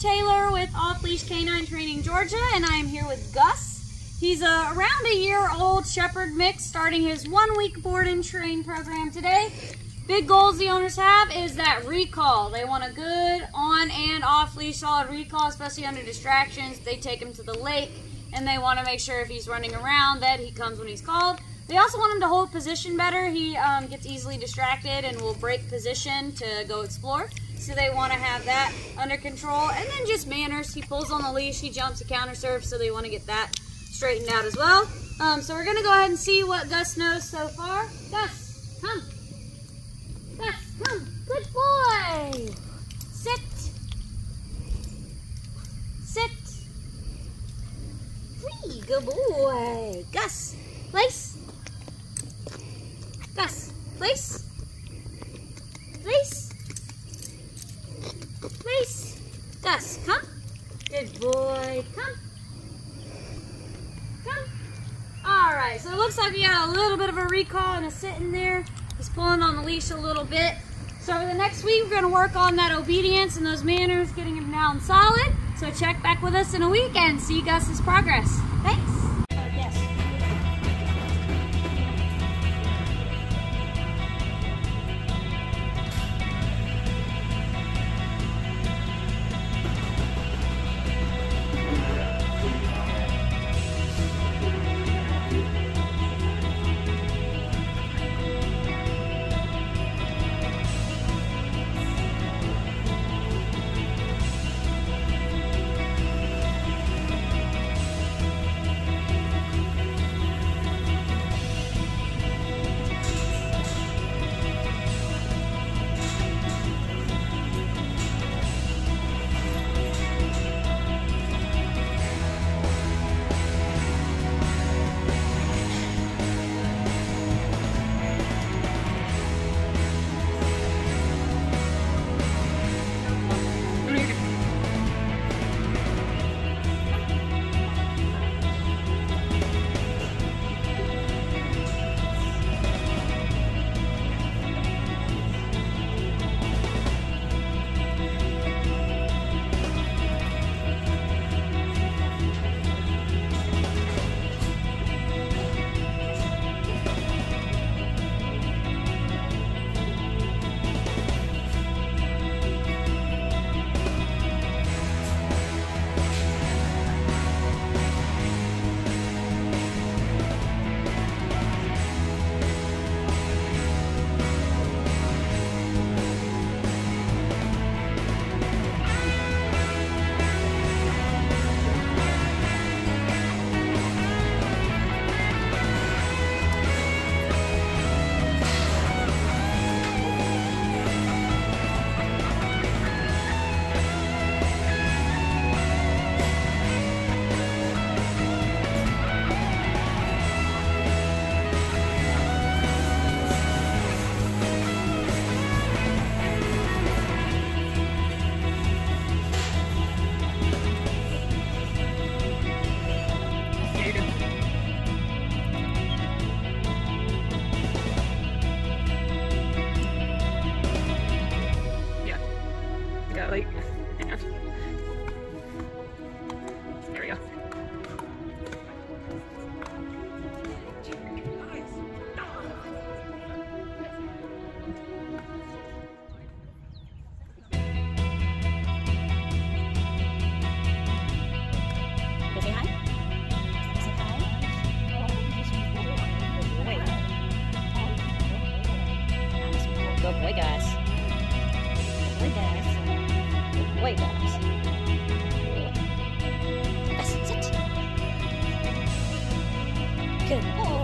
Taylor with Off Leash K9 Training Georgia, and I am here with Gus. He's around a year-old shepherd mix, starting his one-week board and train program today. Big goals the owners have is that recall. They want a good on and off leash solid recall, especially under distractions. They take him to the lake, and they want to make sure if he's running around that he comes when he's called. They also want him to hold position better. He gets easily distracted and will break position to go explore. So they want to have that under control. And then just manners. He pulls on the leash, he jumps, he counter serves, so they want to get that straightened out as well. So we're going to go ahead and see what Gus knows so far. Gus, come. Gus, come. Good boy. Sit. Sit. Whee, good boy. Gus, place. Gus, place. Place. Place. Gus, come. Good boy, come. Come. Alright, so it looks like we got a little bit of a recall and a sit in there. He's pulling on the leash a little bit. So over the next week, we're going to work on that obedience and those manners, getting him down solid. So check back with us in a week and see Gus's progress. Thanks. Like, hang on. There we go. Good boy, guys. Good boy, guys. Wait, guys. That's it. Good boy.